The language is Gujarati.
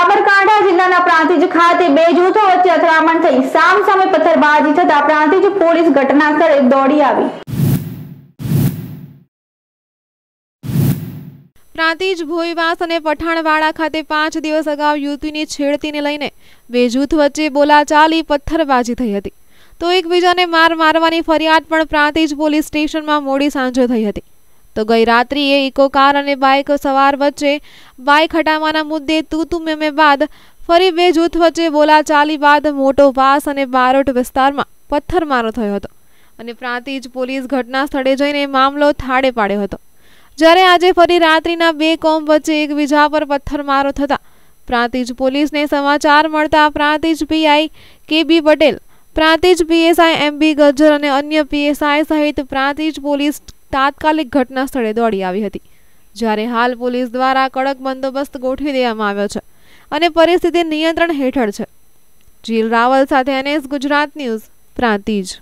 સાબરકાંઠા જિલ્લાના પ્રાંતિજ ખાતે બે જૂથો વચ્ચે અથડામણ થઈ, સામસામે પથ્થરબાજી થતા પ્રાંતિજ પોલીસ ઘટના સ્થળે દોડી આવી। પ્રાંતિજ ભોયવાસ અને પઠાણવાડા ખાતે 5 દિવસ અગાઉ યુવતીની છેડતીને લઈને બે જૂથ વચ્ચે બોલાચાલી પથ્થરબાજી થઈ હતી, તો એકબીજાને માર મારવાની ફરિયાદ પણ પ્રાંતિજ પોલીસ સ્ટેશનમાં મોડી સાંજે થઈ હતી। તો ગઈ રાત્રિએ ઇકો કાર અને બાઇક સવાર વચ્ચે બાઇક હટાવવાના મુદ્દે તું મેં બાદ ફરી બે જૂથ વચ્ચે બોલાચાલી બાદ મોટો વાસ અને બારોટ વિસ્તારમાં પથ્થરમારો થયો હતો અને પ્રાંતિજ પોલીસ ઘટના સ્થળે જઈને મામલો થાળે પાડ્યો હતો। જ્યારે આજે ફરી રાત્રિના બે કોમ વચ્ચે એકબીજા પર પથ્થરમારો થતા પ્રાંતિજ પોલીસને સમાચાર મળતા Prantij PI KB Patel, Prantij PSI MB Gajjar અને અન્ય પીએસઆઈ સહિત પ્રાંતિજ પોલીસ તાત્કાલિક ઘટના સ્થળે દોડી આવી હતી, જ્યારે હાલ પોલીસ દ્વારા કડક બંદોબસ્ત ગોઠવી દેવામાં આવ્યો છે અને પરિસ્થિતિ નિયંત્રણ હેઠળ છે। જીલ રાવલ સાથે NS ગુજરાત ન્યૂઝ, પ્રાંતિજ।